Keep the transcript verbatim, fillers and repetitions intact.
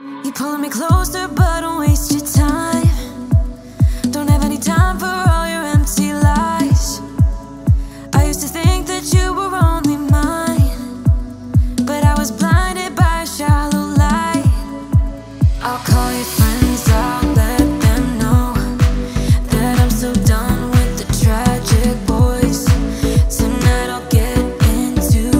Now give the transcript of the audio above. You're pulling me closer, but don't waste your time.